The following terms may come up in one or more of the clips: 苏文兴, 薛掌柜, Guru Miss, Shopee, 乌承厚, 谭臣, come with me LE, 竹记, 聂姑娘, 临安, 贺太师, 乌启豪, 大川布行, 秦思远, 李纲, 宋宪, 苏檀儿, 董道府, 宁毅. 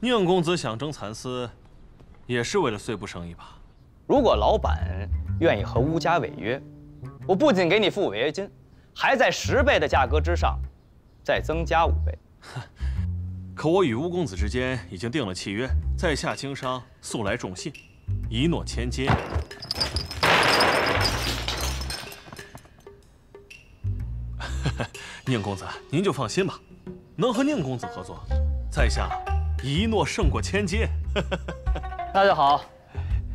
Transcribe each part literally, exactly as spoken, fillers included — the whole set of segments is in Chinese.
宁公子想争蚕丝，也是为了碎步生意吧？如果老板愿意和乌家违约，我不仅给你付违约金，还在十倍的价格之上再增加五倍。可我与乌公子之间已经定了契约，在下经商素来重信，一诺千金。 宁公子，您就放心吧，能和宁公子合作，在下一诺胜过千金。那就好，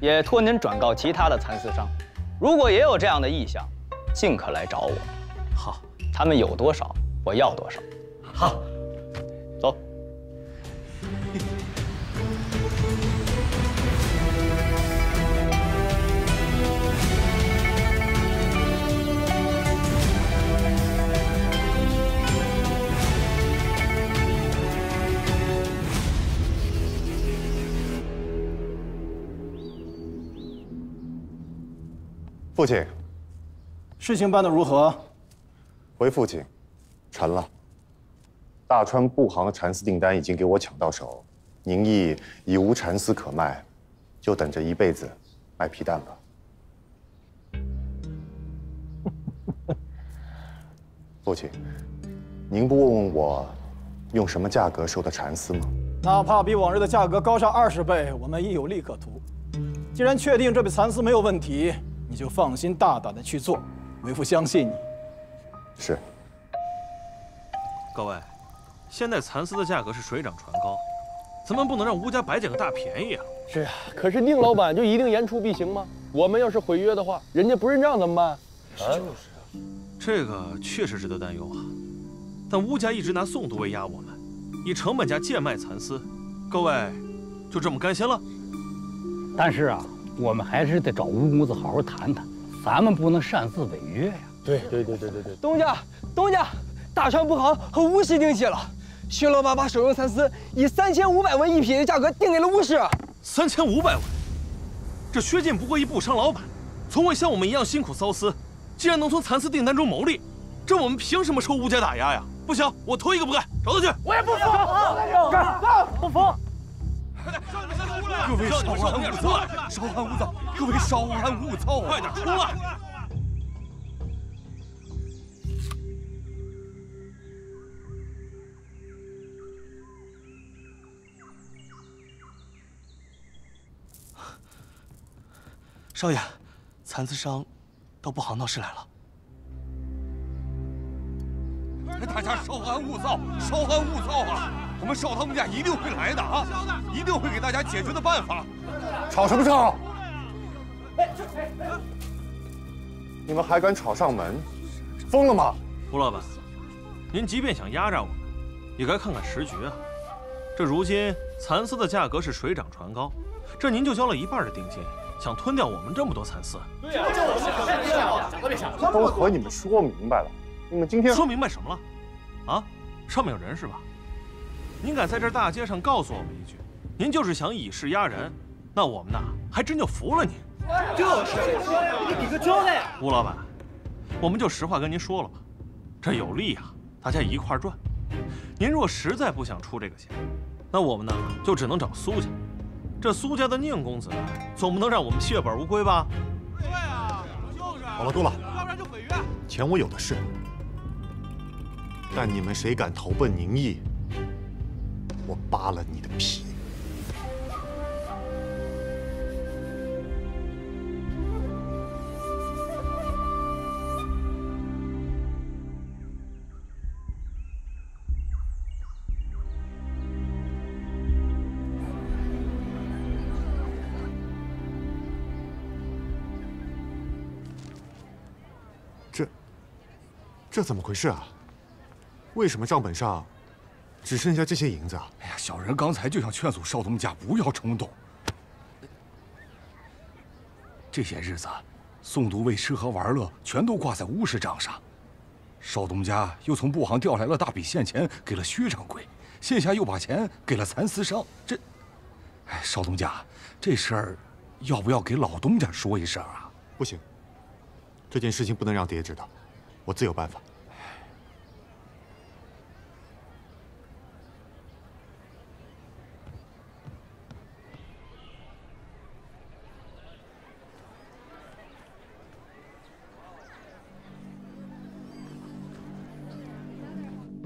也托您转告其他的蚕丝商，如果也有这样的意向，尽可来找我。好，他们有多少，我要多少。好，走。父亲，事情办得如何？回父亲，沉了。大川布行的蚕丝订单已经给我抢到手，宁毅已无蚕丝可卖，就等着一辈子卖皮蛋吧。父亲，您不问问我用什么价格收的蚕丝吗？哪怕比往日的价格高上二十倍，我们亦有利可图。既然确定这笔蚕丝没有问题， 你就放心大胆的去做，为父相信你。是。各位，现在蚕丝的价格是水涨船高，咱们不能让乌家白捡个大便宜啊！是啊，可是宁老板就一定言出必行吗？我们要是毁约的话，人家不认账怎么办？啊，就是啊，这个确实值得担忧啊。但乌家一直拿宋都威压我们，以成本价贱卖蚕丝，各位就这么甘心了？但是啊。 我们还是得找吴公子好好谈谈，咱们不能擅自违约呀！对对对对对对，东家东家，大川布行和巫师订契了，薛老板把手中蚕丝以三千五百文一匹的价格定给了巫师。三千五百文，这薛进不过一布商老板，从未像我们一样辛苦缫丝，既然能从蚕丝订单中牟利，这我们凭什么受吴家打压呀？不行，我头一个不干，找他去！我也不服，不服，不服！ 各位稍安勿躁，稍安勿躁，各位稍安勿躁，快点出来！少爷，蚕丝商到布行闹事来了。大家稍安勿躁，稍安勿躁啊！ 我们少他们家一定会来的啊，一定会给大家解决的办法。吵什么吵？你们还敢吵上门？疯了吗？吴老板，您即便想压榨我们，也该看看时局啊。这如今蚕丝的价格是水涨船高，这您就交了一半的定金，想吞掉我们这么多蚕丝？对呀，这我们想的。都和你们说明白了，你们今天说明白什么了？啊，上面有人是吧？ 您敢在这大街上告诉我们一句，您就是想以势压人，那我们呢还真就服了您。就是，你个交代呀！吴老板，我们就实话跟您说了吧，这有利啊，大家一块赚。您若实在不想出这个钱，那我们呢就只能找苏家。这苏家的宁公子，总不能让我们血本无归吧？对啊，就是。好了，够了，要不然就毁约。钱我有的是，但你们谁敢投奔宁毅？ 我扒了你的皮！这，这怎么回事啊？为什么账本上？ 只剩下这些银子啊！哎呀，小人刚才就想劝阻少东家不要冲动。这些日子，宋都尉吃喝玩乐全都挂在巫师账上，少东家又从布行调来了大笔现钱给了薛掌柜，线下又把钱给了蚕丝商。这，哎，少东家，这事儿要不要给老东家说一声啊？不行，这件事情不能让爹知道，我自有办法。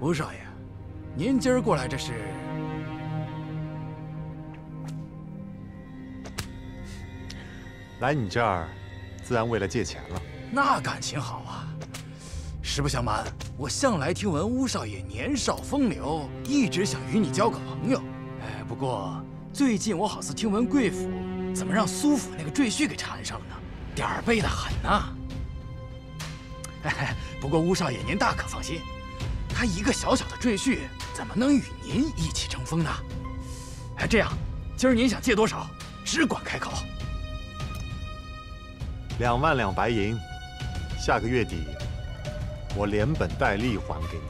吴少爷，您今儿过来这是？来你这儿，自然为了借钱了。那感情好啊！实不相瞒，我向来听闻吴少爷年少风流，一直想与你交个朋友。哎，不过最近我好似听闻贵府怎么让苏府那个赘婿给缠上了呢？点儿背得很呐。哎，不过吴少爷您大可放心。 他一个小小的赘婿，怎么能与您一起争锋呢？哎，这样，今儿您想借多少，只管开口。两万两白银，下个月底我连本带利还给你。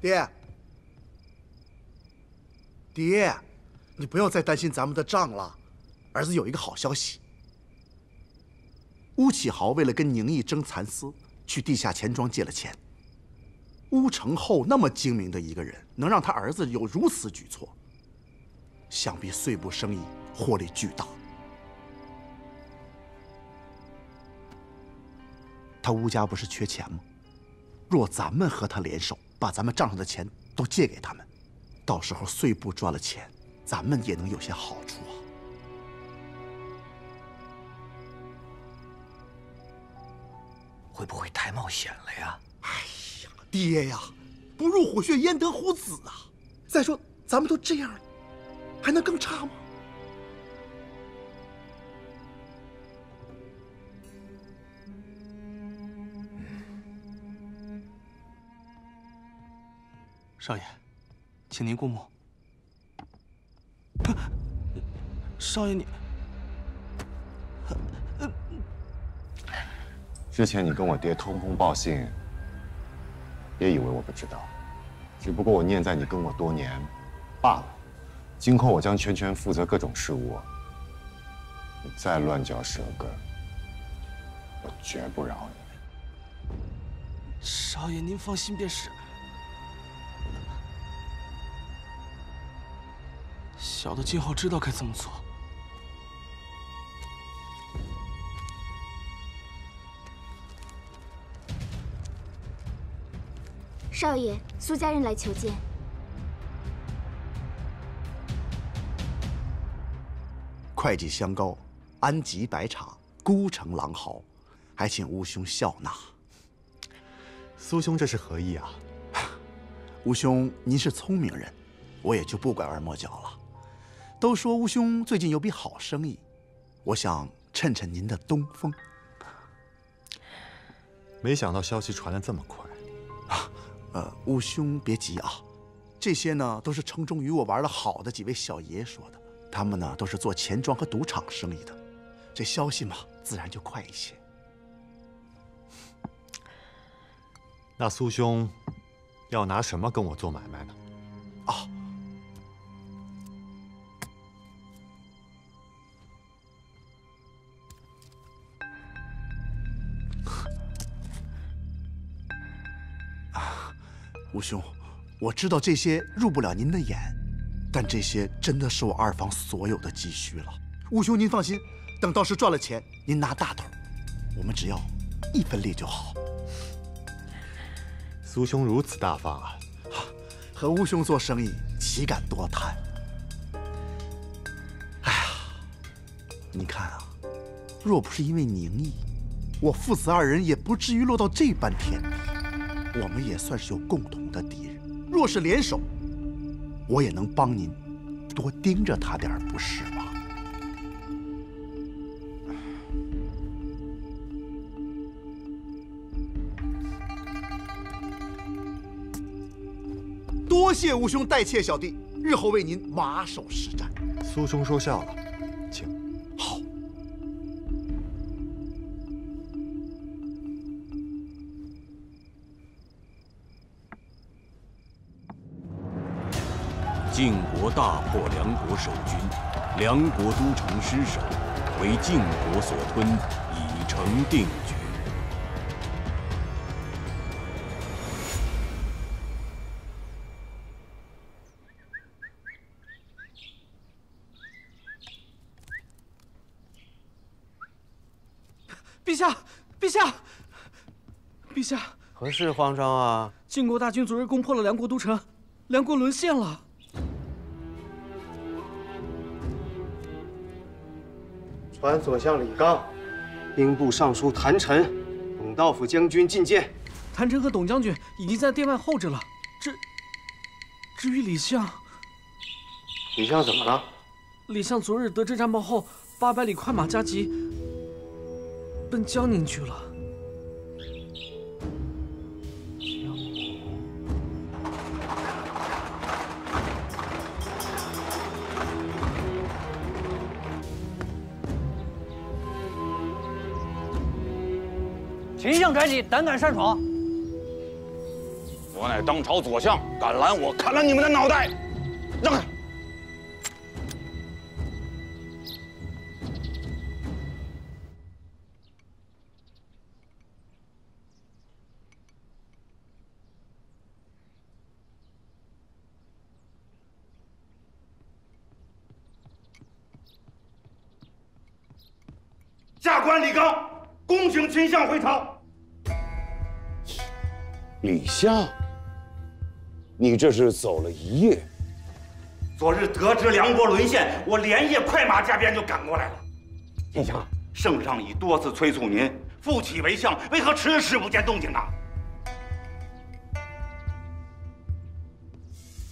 爹，爹，你不用再担心咱们的账了。儿子有一个好消息：乌启豪为了跟宁毅争蚕丝，去地下钱庄借了钱。乌承厚那么精明的一个人，能让他儿子有如此举措，想必碎步生意获利巨大。他乌家不是缺钱吗？若咱们和他联手， 把咱们账上的钱都借给他们，到时候碎步赚了钱，咱们也能有些好处啊。会不会太冒险了呀？哎呀，爹呀，不入虎穴焉得虎子啊！再说咱们都这样了，还能更差吗？嗯。 少爷，请您过目。少爷，你之前你跟我爹通风报信，也以为我不知道，只不过我念在你跟我多年罢了。今后我将全权负责各种事务，你再乱嚼舌根，我绝不饶你。少爷，您放心便是。 小的今后知道该怎么做。少爷，苏家人来求见。会计香膏，安吉白茶，孤城狼毫，还请吴兄笑纳。苏兄这是何意啊？吴兄，您是聪明人，我也就不拐弯抹角了。 都说吴兄最近有笔好生意，我想趁趁您的东风。没想到消息传得这么快，啊，呃，吴兄别急啊，这些呢都是城中与我玩得好的几位小爷说的，他们呢都是做钱庄和赌场生意的，这消息嘛自然就快一些。那苏兄要拿什么跟我做买卖呢？啊。 吴兄，我知道这些入不了您的眼，但这些真的是我二房所有的积蓄了。吴兄，您放心，等到时赚了钱，您拿大头，我们只要一分利就好。苏兄如此大方啊！啊，和吴兄做生意，岂敢多贪？哎呀，你看啊，若不是因为宁毅，我父子二人也不至于落到这般田地。 我们也算是有共同的敌人，若是联手，我也能帮您多盯着他点儿，不是吗？谢吴兄待妾小弟，日后为您马首是瞻。苏兄说笑了，请。好。晋国大破梁国守军，梁国都城失守，为晋国所吞，已成定局。 陛下，陛下，陛下，何事慌张啊？晋国大军昨日攻破了梁国都城，梁国沦陷了。传左相李纲、兵部尚书谭臣、董道府将军觐见。谭臣和董将军已经在殿外候着了。至至于李相，李相怎么了？李相昨日得知战报后，八百里快马加急。 奔江宁去了。秦相宅邸，胆敢擅闯！我乃当朝左相，敢拦我，砍了你们的脑袋！让开！ 下官李纲恭请秦相回朝。李相，你这是走了一夜。昨日得知梁国沦陷，我连夜快马加鞭就赶过来了。秦相，圣上已多次催促您复起为相，为何迟迟不见动静呢？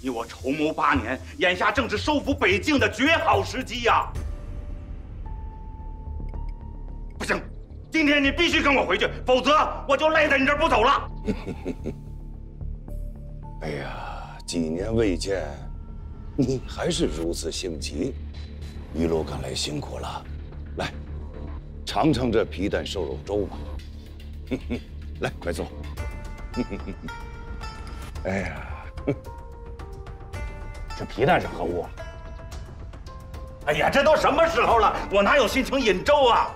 你我筹谋八年，眼下正是收复北境的绝好时机呀！ 不行，今天你必须跟我回去，否则我就赖在你这儿不走了。哎呀，几年未见，你还是如此性急，一路赶来辛苦了。来，尝尝这皮蛋瘦肉粥吧。来，快坐。哎呀，这皮蛋是何物啊？哎呀，这都什么时候了，我哪有心情饮粥啊？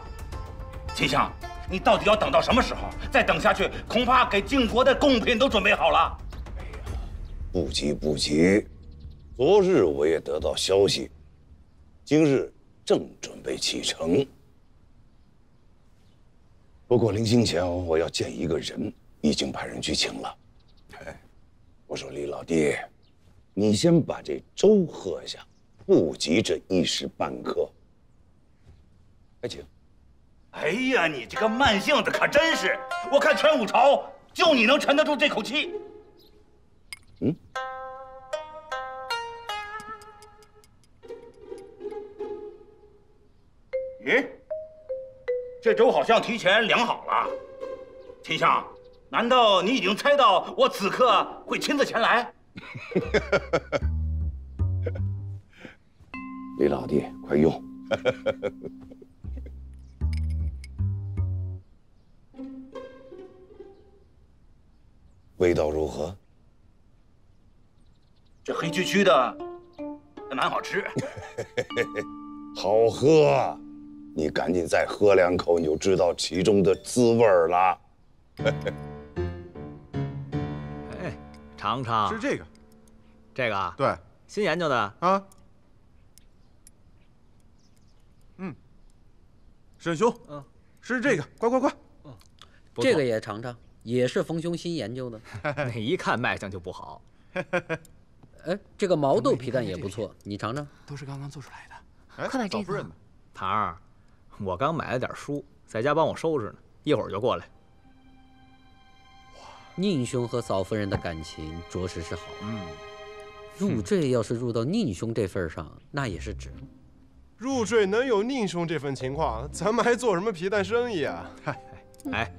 秦相，你到底要等到什么时候？再等下去，恐怕给晋国的贡品都准备好了。哎呀，不急不急。昨日我也得到消息，今日正准备启程。不过临行前，我要见一个人，已经派人去请了。哎，我说李老弟，你先把这粥喝下，不急这一时半刻。来，请。 哎呀，你这个慢性子可真是！我看全武朝就你能沉得住这口气。嗯。咦，这粥好像提前凉好了。秦相，难道你已经猜到我此刻会亲自前来？李老弟，快用。味道如何？这黑黢黢的，还蛮好吃。好喝，你赶紧再喝两口，你就知道其中的滋味了。哎，尝尝。是这个，这个啊？对，新研究的啊。嗯，沈兄，嗯，是这个，快快快，嗯，这个也尝尝。 也是冯兄新研究的，你一看卖相就不好。哎，这个毛豆皮蛋也不错，你尝尝。都是刚刚做出来的，快买这个。堂儿，我刚买了点书，在家帮我收拾呢，一会儿就过来。宁兄和嫂夫人的感情着实是好。嗯，入赘要是入到宁兄这份上，那也是值。入赘能有宁兄这份情况，咱们还做什么皮蛋生意啊？哎。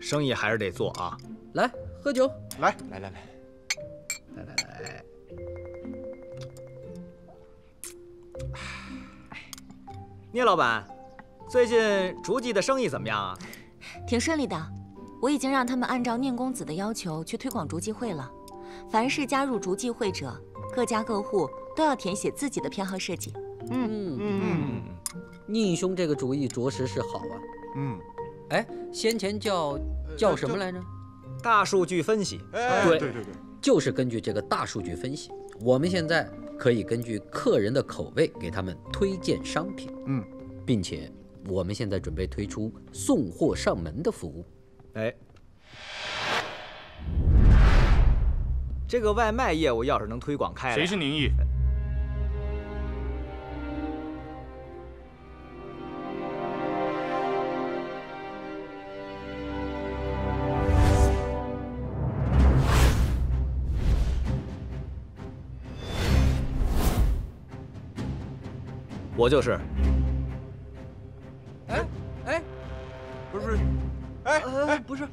生意还是得做啊！来，喝酒！来来来来来来来，聂老板，最近竹记的生意怎么样啊？挺顺利的，我已经让他们按照宁公子的要求去推广竹记会了。凡是加入竹记会者，各家各户都要填写自己的偏好设计。嗯嗯嗯，宁兄这个主意着实是好啊。嗯，哎，先前叫叫什么来着？大数据分析。哎，对对对对，就是根据这个大数据分析，我们现在。 可以根据客人的口味给他们推荐商品，嗯，并且我们现在准备推出送货上门的服务。哎，这个外卖业务要是能推广开来，谁是宁毅？我就是。哎哎，不是不是，哎哎不是，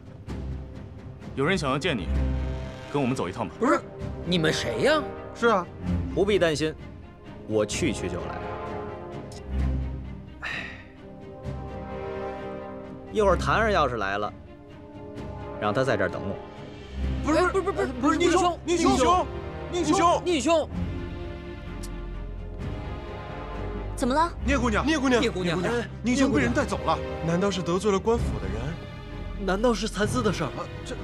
有人想要见你，跟我们走一趟吧。不是，你们谁呀？是啊，不必担心，我去去就来。哎，一会儿谭儿要是来了，让他在这儿等我。不是不是不是不是，宁兄宁兄宁兄宁兄。 怎么了，聂姑娘？聂姑娘，聂姑娘，宁兄被人带走了，难道是得罪了官府的人？难道是蚕丝的事儿？这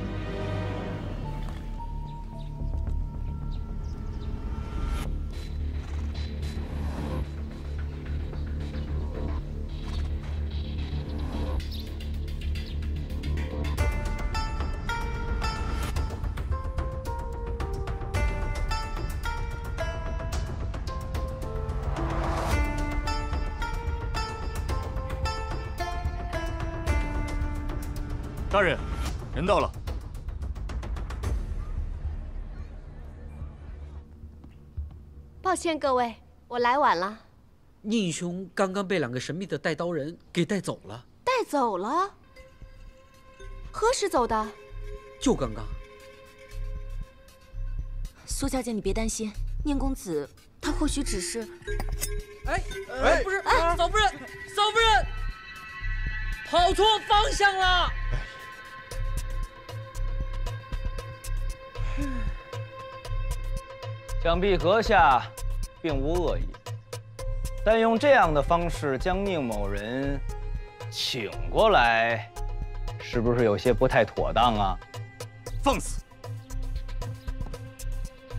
大人，人到了。抱歉各位，我来晚了。宁兄刚刚被两个神秘的带刀人给带走了。带走了？何时走的？就刚刚。苏小姐，你别担心，宁公子他或许只是……哎哎，不是，哎，嫂夫人，嫂夫人，跑错方向了。 想必阁下并无恶意，但用这样的方式将宁某人请过来，是不是有些不太妥当啊？放肆！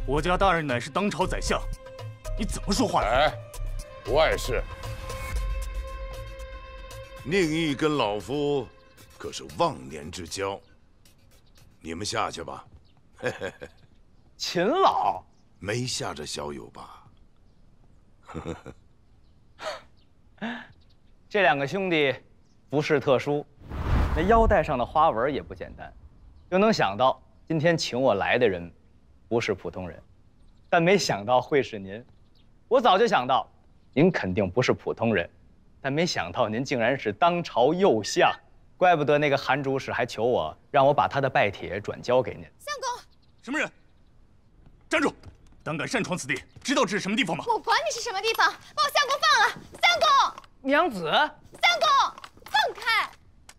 我家大人乃是当朝宰相，你怎么说话？哎，不碍事。宁毅跟老夫可是忘年之交，你们下去吧。嘿嘿嘿，秦老。 没吓着小友吧？这两个兄弟不是特殊，那腰带上的花纹也不简单，就能想到今天请我来的人不是普通人，但没想到会是您。我早就想到，您肯定不是普通人，但没想到您竟然是当朝右相，怪不得那个韩主使还求我让我把他的拜帖转交给您。相公，什么人？站住！ 胆敢擅闯此地，知道这是什么地方吗？我管你是什么地方，把我相公放了！相公，娘子，相公，放开！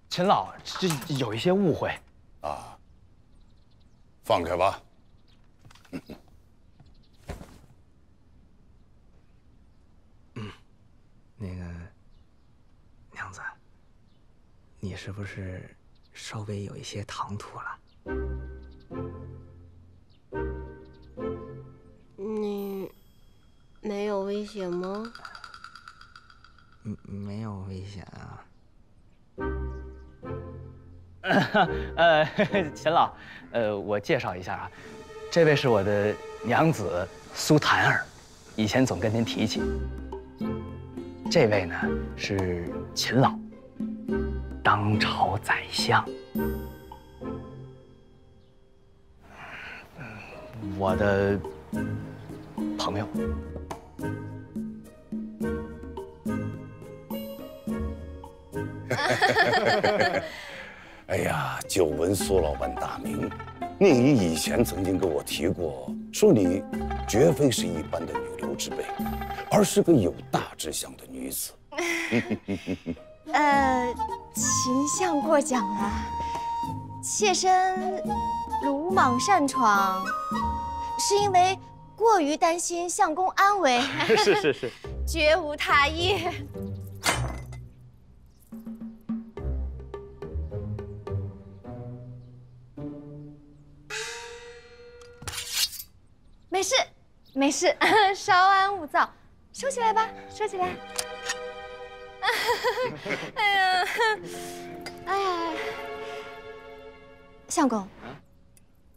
秦老，这有一些误会啊，放开吧。嗯，那个娘子，你是不是稍微有一些唐突了？ 你没有危险吗？嗯，没有危险啊。呃，秦老，呃，我介绍一下啊，这位是我的娘子苏檀儿，以前总跟您提起。这位呢是秦老，当朝宰相。 我的朋友，哎呀，久闻苏老板大名，宁姨以前曾经跟我提过，说你绝非是一般的女流之辈，而是个有大志向的女子。呃，秦相过奖了，妾身鲁莽擅闯，是因为过于担心相公安危。是是是，绝无他意。 没事，没事，稍安勿躁，收起来吧，收起来。哎呀，哎呀，相公，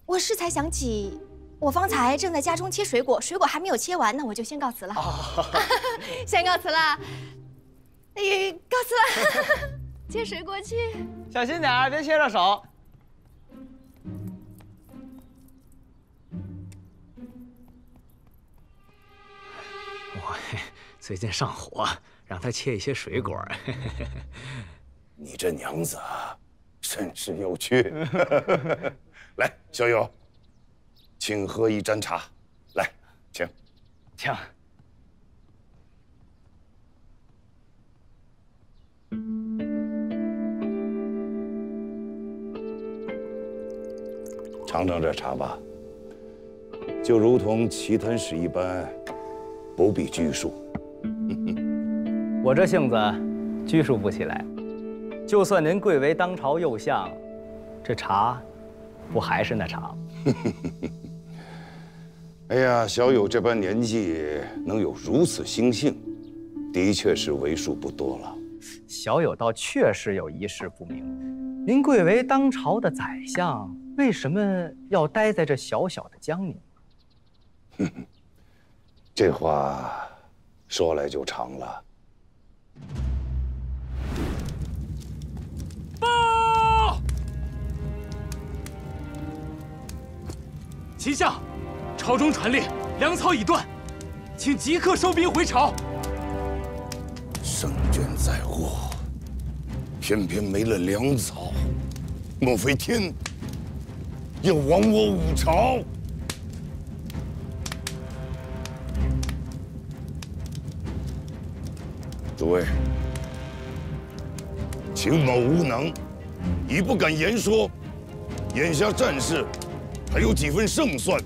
我适才想起，我方才正在家中切水果，水果还没有切完呢，我就先告辞了。先告辞了，哎，告辞了，切水果去，小心点儿，别切着手。 最近上火，让他切一些水果。你这娘子啊，甚是有趣。来，小友，请喝一盏茶。来，请，请。尝尝这茶吧，就如同奇谈史一般，不必拘束。 我这性子拘束不起来，就算您贵为当朝右相，这茶不还是那茶吗？哎呀，小友这般年纪能有如此心性，的确是为数不多了。小友倒确实有一事不明，您贵为当朝的宰相，为什么要待在这小小的江宁？哼哼，这话。 说来就长了。报！秦相，朝中传令，粮草已断，请即刻收兵回朝。胜券在握，偏偏没了粮草，莫非天要亡我武朝？ 诸位，秦某无能，已不敢言说。眼下战事还有几分胜算，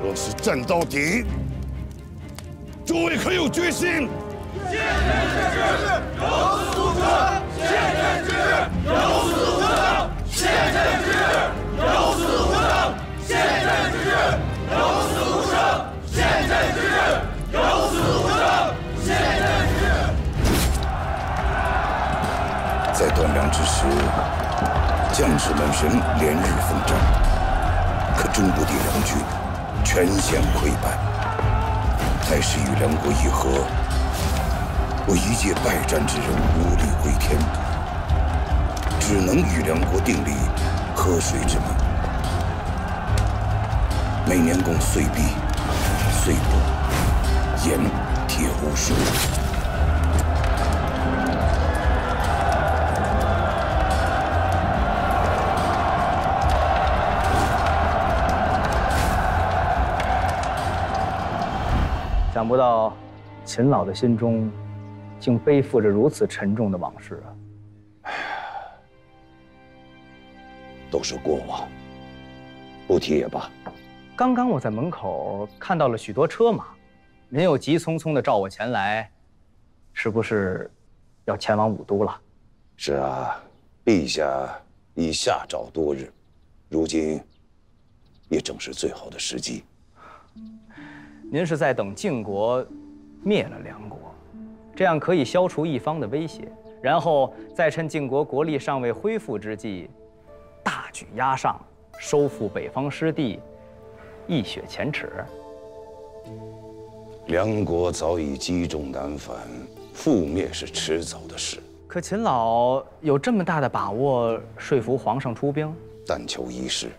若是战到底，诸位可有决心？见人之志，有所得；见人之志，有所得；见人之志，有所得；见人之志，有所得；见人之志，有所得。 在断粮之时，将士们神连日奋战，可中国的粮军全线溃败。太师与梁国议和，我一介败战之人无力回天，只能与梁国订立河水之盟，每年供岁币、岁帛、盐、铁、无数。 想不到，秦老的心中，竟背负着如此沉重的往事啊！都是过往，不提也罢。刚刚我在门口看到了许多车马，您又急匆匆地召我前来，是不是要前往武都了？是啊，陛下已下诏多日，如今也正是最好的时机。 您是在等晋国灭了梁国，这样可以消除一方的威胁，然后再趁晋国国力尚未恢复之际，大举压上，收复北方失地，一雪前耻。梁国早已积重难返，覆灭是迟早的事。可秦老有这么大的把握说服皇上出兵？但求一事。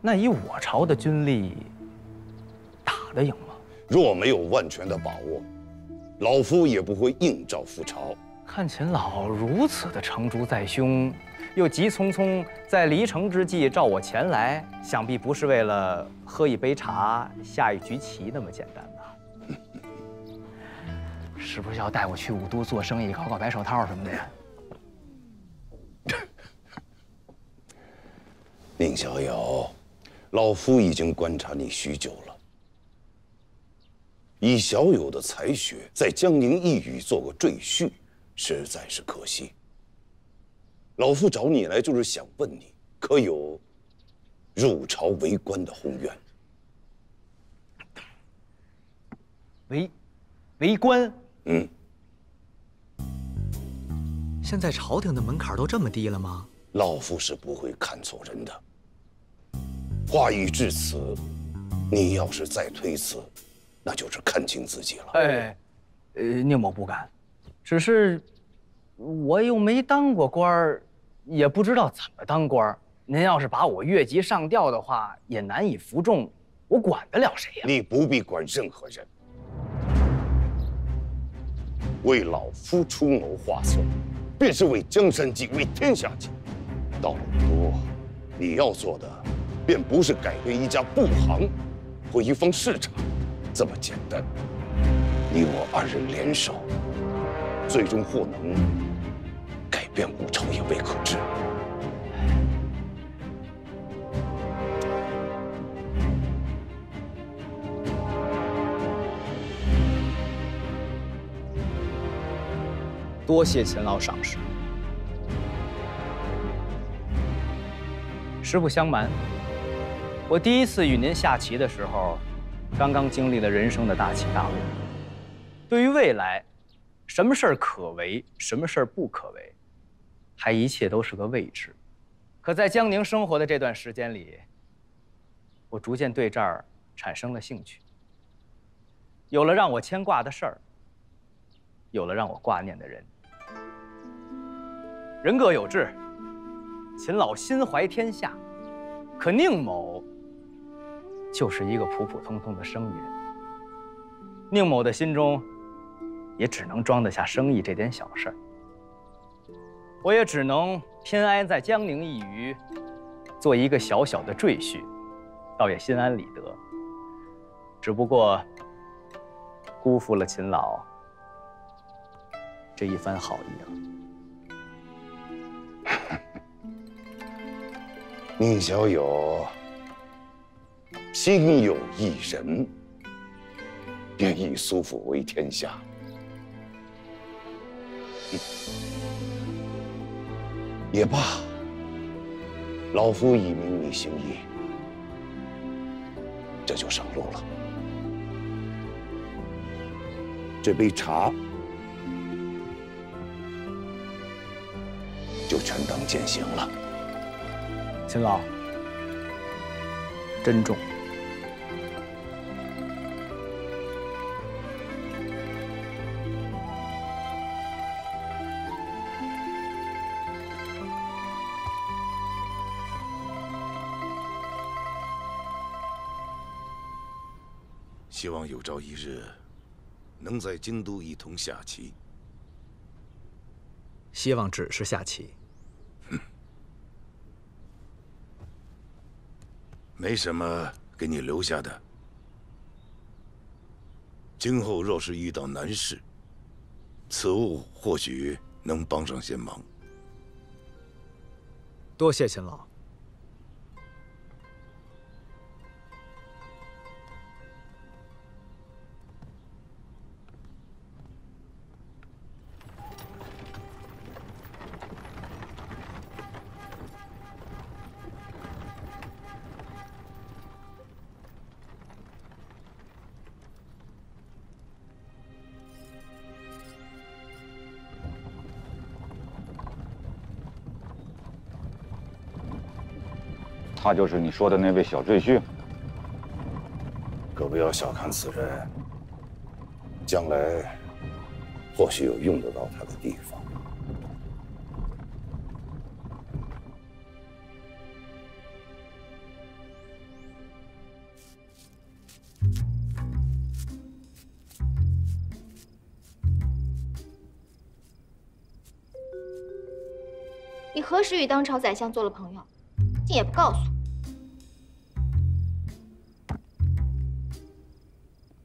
那以我朝的军力，打得赢吗？ 若没有万全的把握，老夫也不会应召赴朝。看秦老如此的成竹在胸，又急匆匆在离城之际召我前来，想必不是为了喝一杯茶、下一局棋那么简单吧？是不是要带我去武都做生意，搞搞白手套什么的呀？宁小友，老夫已经观察你许久了。以小友的才学，在江宁一隅做个赘婿，实在是可惜。老夫找你来，就是想问你，可有入朝为官的宏愿？ 为为官，嗯，现在朝廷的门槛都这么低了吗？老夫是不会看错人的。话已至此，你要是再推辞，那就是看清自己了。哎，呃，宁某不敢，只是我又没当过官儿，也不知道怎么当官儿。您要是把我越级上调的话，也难以服众，我管得了谁呀？你不必管任何人。 为老夫出谋划策，便是为江山计，为天下计。到了武都，你要做的，便不是改变一家布行或一方市场这么简单。你我二人联手，最终或能改变武朝，也未可知。多谢秦老赏识。实不相瞒，我第一次与您下棋的时候，刚刚经历了人生的大起大落。对于未来，什么事儿可为，什么事儿不可为，还一切都是个未知。可在江宁生活的这段时间里，我逐渐对这儿产生了兴趣，有了让我牵挂的事儿，有了让我挂念的人。 人各有志，秦老心怀天下，可宁某就是一个普普通通的生意人。宁某的心中，也只能装得下生意这点小事儿。我也只能偏安在江宁一隅，做一个小小的赘婿，倒也心安理得。只不过，辜负了秦老这一番好意了。 宁小友，心有一人，便以苏府为天下。也罢，老夫已明你心意，这就上路了。这杯茶，就全当践行了。 秦老，珍重。希望有朝一日，能在京都一同下棋。希望只是下棋。 没什么给你留下的，今后若是遇到难事，此物或许能帮上些忙。多谢秦老。他就是你说的那位小赘婿。可不要小看此人，将来或许有用得到他的地方。你何时与当朝宰相做了朋友，竟也不告诉我？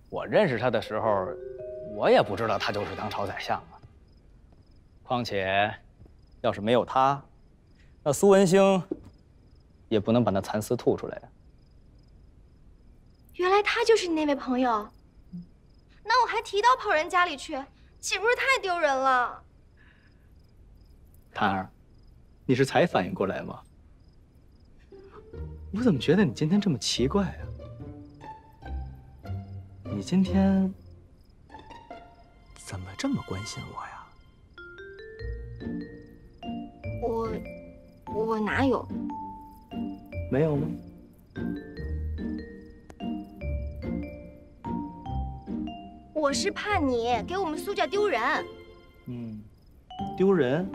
我认识他的时候，我也不知道他就是当朝宰相啊。况且，要是没有他，那苏文兴也不能把那蚕丝吐出来呀。原来他就是你那位朋友，那我还提刀跑人家里去，岂不是太丢人了？檀儿，你是才反应过来吗？我怎么觉得你今天这么奇怪啊？ 你今天怎么这么关心我呀？我我哪有？没有吗？我是怕你给我们苏家丢人。嗯，丢人？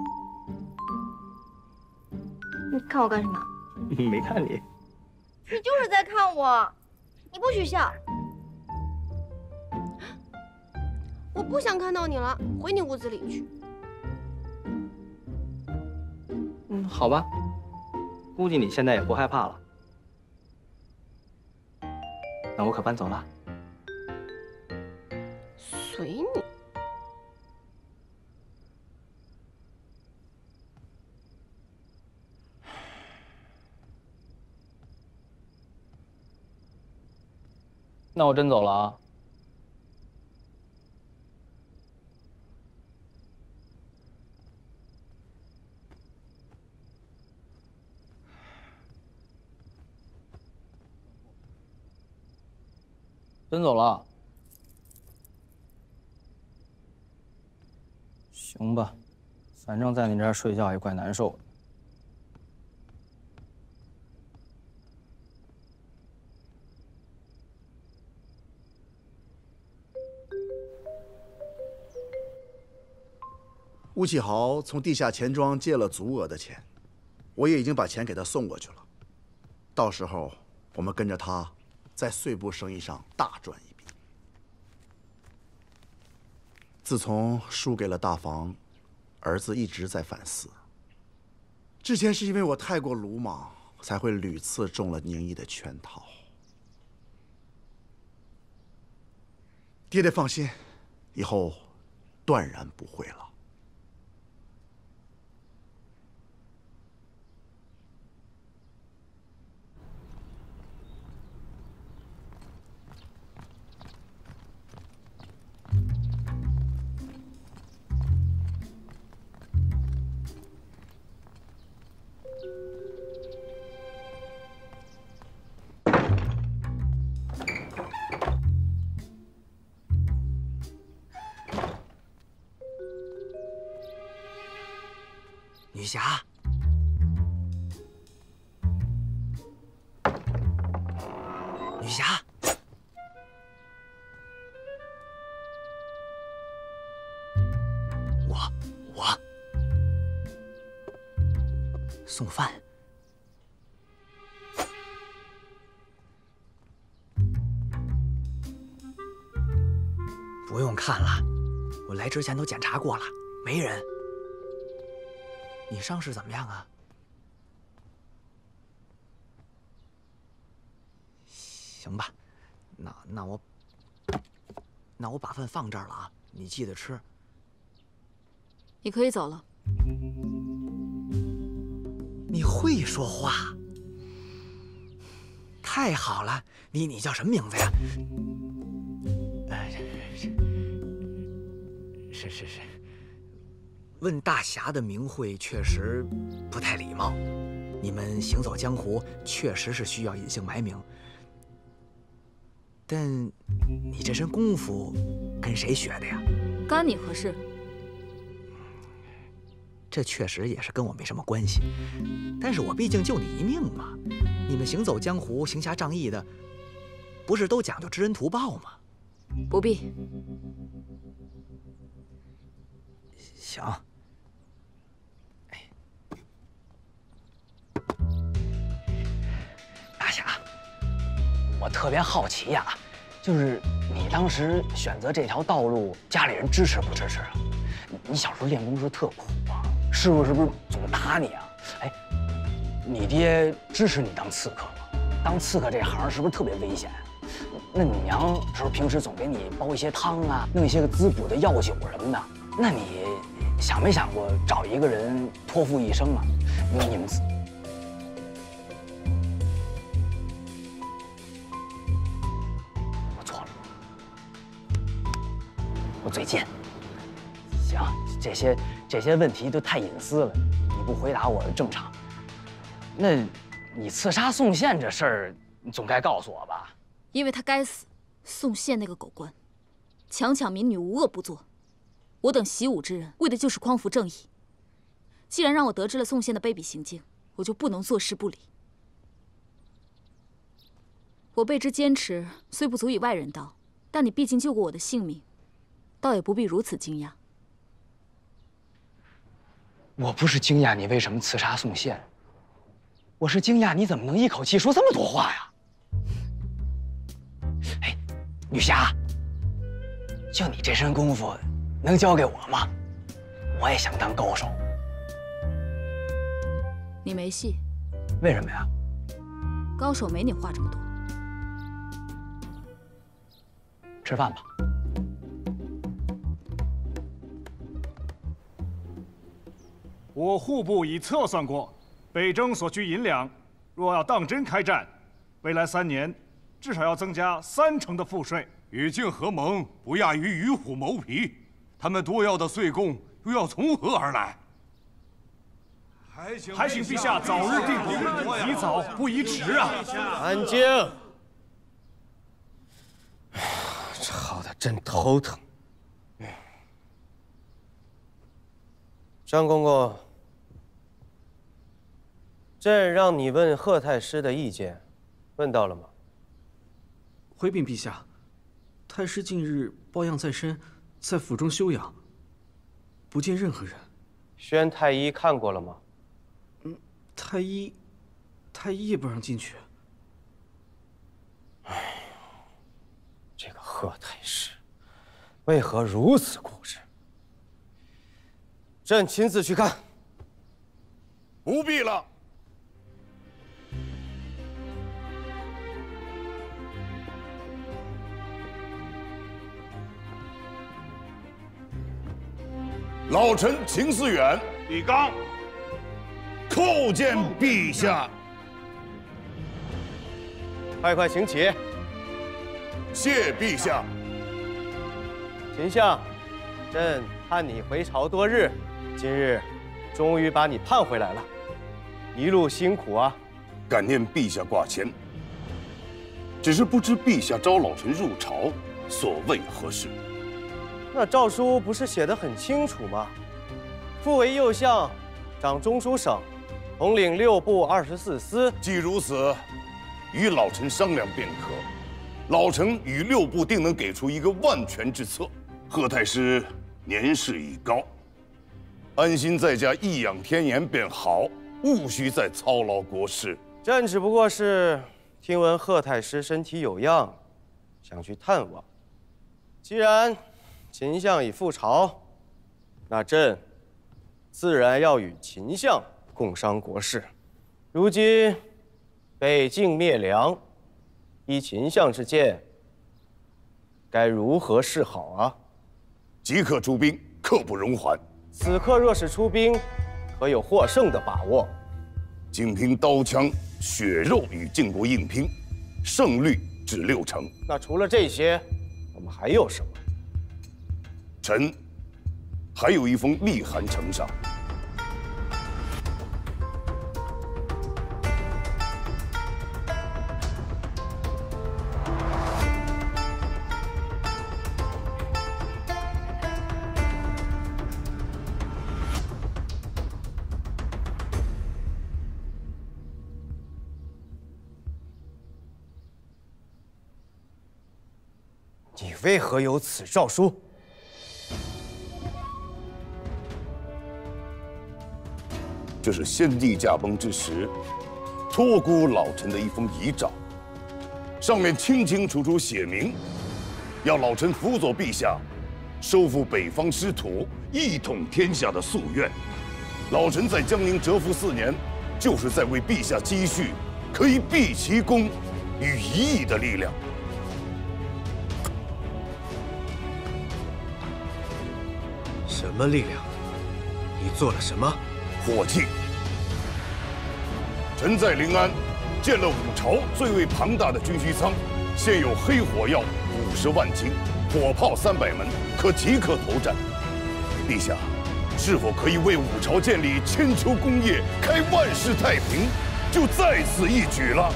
你看我干什么？没看你。你就是在看我，你不许笑。 我不想看到你了，回你屋子里去。嗯，好吧。估计你现在也不害怕了。那我可搬走了。随你。那我真走了啊。 真走了，行吧，反正在你这儿睡觉也怪难受的。巫启豪从地下钱庄借了足额的钱，我也已经把钱给他送过去了，到时候我们跟着他。 在碎布生意上大赚一笔。自从输给了大房，儿子一直在反思。之前是因为我太过鲁莽，才会屡次中了宁毅的圈套。爹爹放心，以后断然不会了。女侠，女侠，我我送饭。不用看了，我来之前都检查过了，没人。 你伤势怎么样啊？行吧，那那我那我把饭放这儿了啊，你记得吃。你可以走了。你会说话，太好了！你你叫什么名字呀？哎，是是是。 问大侠的名讳确实不太礼貌，你们行走江湖确实是需要隐姓埋名。但你这身功夫跟谁学的呀？干你何事？这确实也是跟我没什么关系，但是我毕竟救你一命嘛。你们行走江湖、行侠仗义的，不是都讲究知恩图报吗？不必。行。 大侠，我特别好奇呀、啊，就是你当时选择这条道路，家里人支持不支持啊？你小时候练功时候特苦啊，师傅是不是总打你啊？哎，你爹支持你当刺客吗？当刺客这行是不是特别危险、啊？那你娘是不是平时总给你煲一些汤啊，弄一些个滋补的药酒什么的？那你想没想过找一个人托付一生啊？因为你们。 嘴贱，行，这些这些问题都太隐私了，你不回答我正常。那，你刺杀宋宪这事儿，你总该告诉我吧？因为他该死，宋宪那个狗官，强抢民女，无恶不作。我等习武之人为的就是匡扶正义。既然让我得知了宋宪的卑鄙行径，我就不能坐视不理。我辈之坚持虽不足以外人道，但你毕竟救过我的性命。 倒也不必如此惊讶。我不是惊讶你为什么刺杀宋宪，我是惊讶你怎么能一口气说这么多话呀！哎，女侠，就你这身功夫，能教给我吗？我也想当高手。你没戏。为什么呀？高手没你话这么多。吃饭吧。 我户部已测算过，北征所需银两，若要当真开战，未来三年至少要增加三成的赋税。与靖合盟不亚于与虎谋皮，他们多要的岁贡又要从何而来？还请还请陛下早日定国，宜早不宜迟啊！安静！吵得真头疼。 张公公，朕让你问贺太师的意见，问到了吗？回禀陛下，太师近日抱恙在身，在府中休养，不见任何人。宣太医看过了吗？嗯，太医，太医也不让进去。哎，这个贺太师为何如此固执？ 朕亲自去看，不必了。老臣秦思远、李刚叩见陛下。快快请起。谢陛下。秦相，朕盼你回朝多日。 今日，终于把你盼回来了，一路辛苦啊！感念陛下挂牵，只是不知陛下招老臣入朝，所谓何事？那诏书不是写得很清楚吗？复为右相，掌中书省，统领六部二十四司。既如此，与老臣商量便可。老臣与六部定能给出一个万全之策。贺太师年事已高。 安心在家颐养天年便好，务须再操劳国事。朕只不过是听闻贺太师身体有恙，想去探望。既然秦相已复朝，那朕自然要与秦相共商国事。如今北境灭梁，依秦相之见，该如何是好啊？即刻出兵，刻不容缓。 此刻若是出兵，可有获胜的把握？仅凭刀枪血肉与晋国硬拼，胜率至六成。那除了这些，我们还有什么？臣还有一封密函呈上。为何有此诏书？这是先帝驾崩之时，托孤老臣的一封遗诏，上面清清楚楚写明，要老臣辅佐陛下，收复北方失土，一统天下的夙愿。老臣在江宁蛰伏四年，就是在为陛下积蓄可以毕其功与一役的力量。么力量？你做了什么？火器。臣在临安建了五朝最为庞大的军需仓，现有黑火药五十万斤，火炮三百门，可即刻投斩。陛下，是否可以为五朝建立千秋功业，开万世太平，就在此一举了？